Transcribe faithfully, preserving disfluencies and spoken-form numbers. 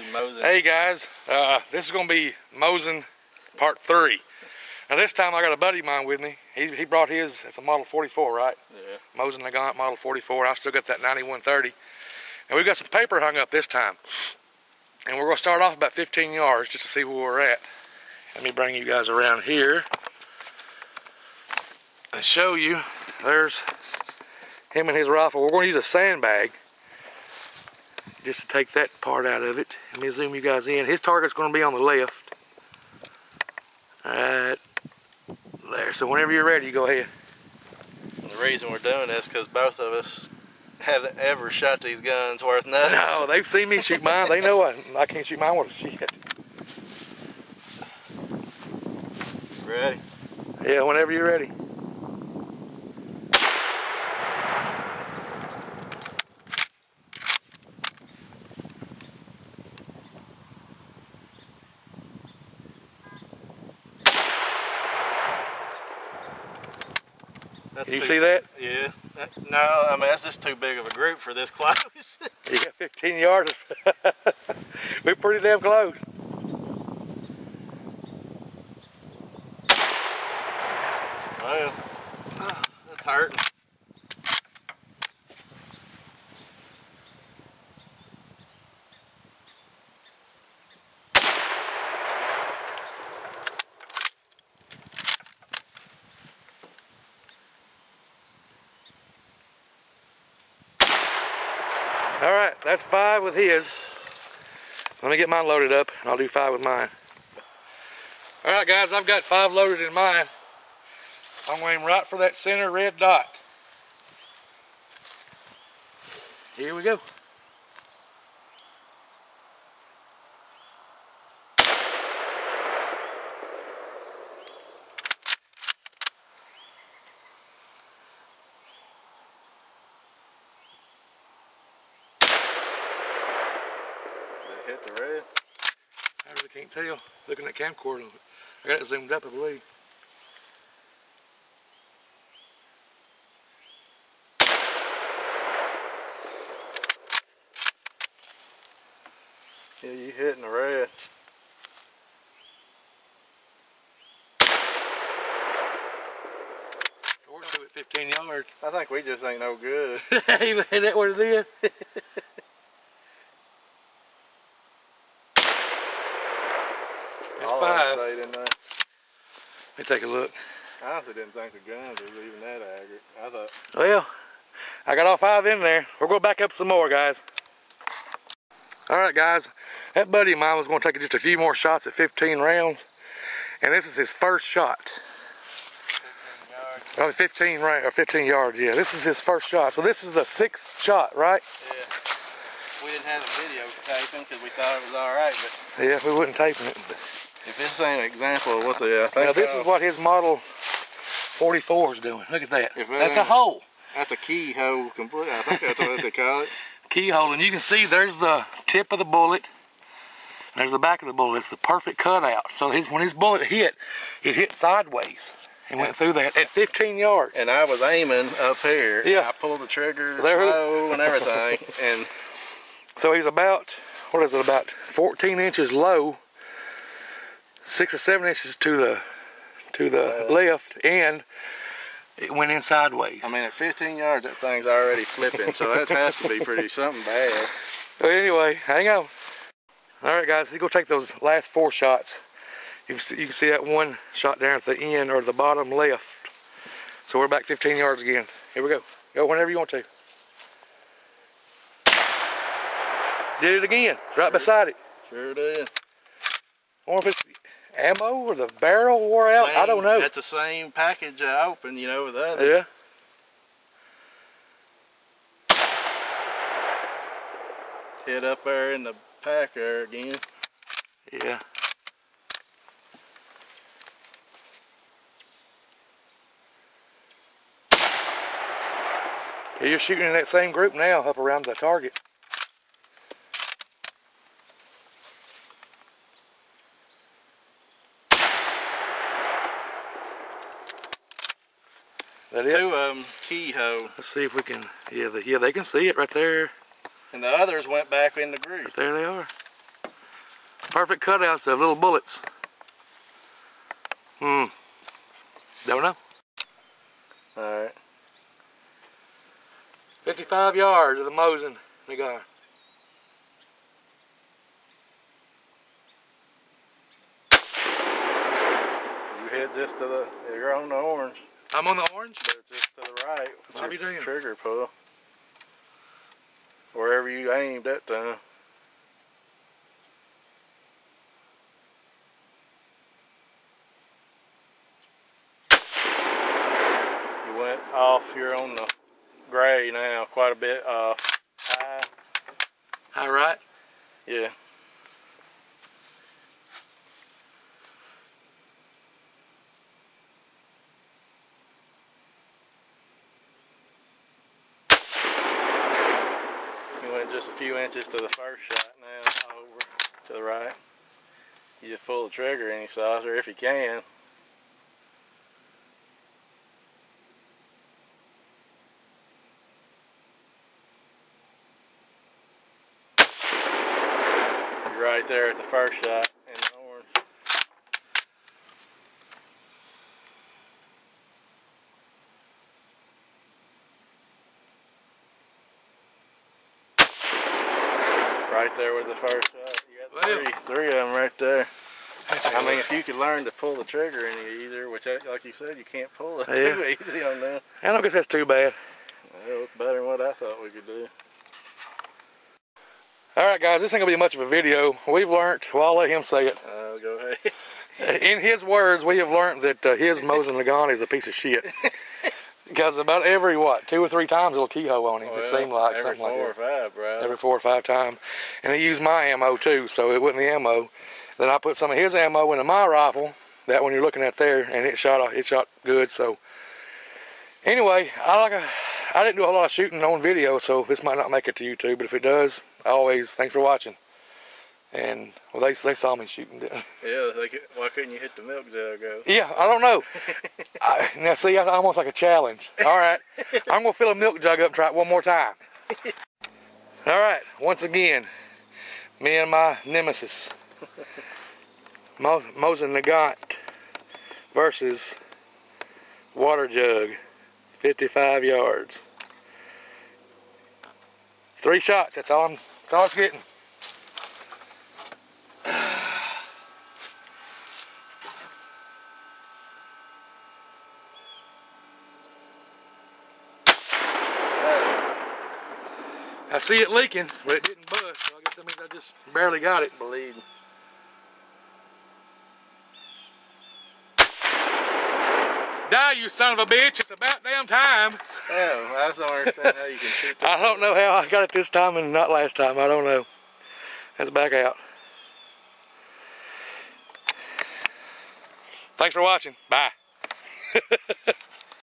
through Mosin. Hey guys, uh, this is going to be Mosin part three. Now this time I got a buddy of mine with me. He, he brought his, it's a Model forty-four, right? Yeah. Mosin Nagant Model forty-four. I've still got that ninety-one thirty. And we've got some paper hung up this time. And we're going to start off about fifteen yards just to see where we're at. Let me bring you guys around here and show you. There's him and his rifle. We're going to use a sandbag just to take that part out of it. Let me zoom you guys in. His target's going to be on the left. Right there. So whenever you're ready, you go ahead. The reason we're doing this because both of us haven't ever shot these guns worth nothing. No, they've seen me shoot mine. They know I, I can't shoot mine worth shit. Ready? Yeah, whenever you're ready. That's you too, see that? Yeah. That, no, I mean, that's just too big of a group for this close. You got fifteen yards. We're pretty damn close. Well, that's hurting. All right, that's five with his. Let me get mine loaded up, and I'll do five with mine. All right, guys, I've got five loaded in mine. I'm going to aim right for that center red dot. Here we go. Hit the red. I really can't tell. Looking at camcorder, I got it zoomed up, I believe. Yeah, you hitting the red. We're two at fifteen yards. I think we just ain't no good. Hey man, that what it is? Five. Let me take a look. I honestly didn't think the guns was even that accurate. I thought. Well, I got all five in there. We're going back up some more, guys. All right, guys. That buddy of mine was going to take just a few more shots at fifteen rounds, and this is his first shot. fifteen yards. Oh, fifteen round, or fifteen yards. Yeah, this is his first shot. So this is the sixth shot, right? Yeah. We didn't have a video taping because we thought it was all right, but yeah, we wouldn't tape it. But if this ain't an example of what the, I think now this uh, is what his Model forty-four is doing. Look at that. That's a hole. That's a keyhole completely. I think that's what they call it. Keyhole. And you can see there's the tip of the bullet. There's the back of the bullet. It's the perfect cutout. So his, when his bullet hit, it hit sideways. It went through that at fifteen yards. And I was aiming up here. Yeah. I pulled the trigger low and everything. And so he's about, what is it, about fourteen inches low. Six or seven inches to the to the uh, left, and it went in sideways. I mean, at fifteen yards, that thing's already flipping, so that has to be pretty something bad. But anyway, hang on. All right, guys, let's go take those last four shots. You can see, you can see that one shot down at the end or the bottom left. So we're back fifteen yards again. Here we go. Go whenever you want to. Did it again, right sure, beside it. Sure did. I wonder if it's ammo or the barrel wore out. Same, I don't know. That's the same package I opened, you know, with the other. Yeah. Hit up there in the pack there again. Yeah. Yeah, you're shooting in that same group now, up around the target. That Two it? of them keyhole. Let's see if we can, yeah, the, yeah, they can see it right there. And the others went back in the groove. Right there they are. perfect cutouts of little bullets. Hmm. Don't know. Alright. fifty-five yards of the Mosin Nagant. You hit this to the, you're on the orange. I'm on the orange? But it's just to the right. What are you doing? Trigger pull. Wherever you aimed that time. You went off, you're on the gray now, quite a bit off. High. High right? Yeah. Just a few inches to the first shot now, over to the right. You just pull the trigger any size, or if you can. You're right there at the first shot in the orange. Right there with the first shot. You got well, three, three of them right there. I mean, if you could learn to pull the trigger any either, which, like you said, you can't pull it yeah. too easy on that. I don't guess that's too bad. Well, it looks better than what I thought we could do. Alright, guys, this ain't gonna be much of a video. We've learned, well, I'll let him say it. Uh, go ahead. In his words, we have learned that uh, his Mosin Nagant is a piece of shit. Because about every, what, two or three times it'll keyhole on him, well, it seemed like. Every something four like that. or five, right? Every four or five times. And he used my ammo, too, so it wasn't the ammo. Then I put some of his ammo into my rifle, that one you're looking at there, and it shot it shot good, so. Anyway, I, like a, I didn't do a whole lot of shooting on video, so this might not make it to YouTube, but if it does, always, thanks for watching. And, well, they, they saw me shooting. Yeah, they could, why couldn't you hit the milk jug? Yeah, I don't know. I, now, see, I almost like a challenge. All right, I'm going to fill a milk jug up and try it one more time. All right, once again, me and my nemesis, Mosin Nagant versus water jug, fifty-five yards. Three shots, that's all, I'm, that's all it's getting. I see it leaking, but it didn't bust, so I guess that means I just barely got it. Bleed. Die, you son of a bitch. It's about damn time. Damn, I don't understand how you can shoot that. I don't know how I got it this time and not last time. I don't know. Let's back out. Thanks for watching. Bye.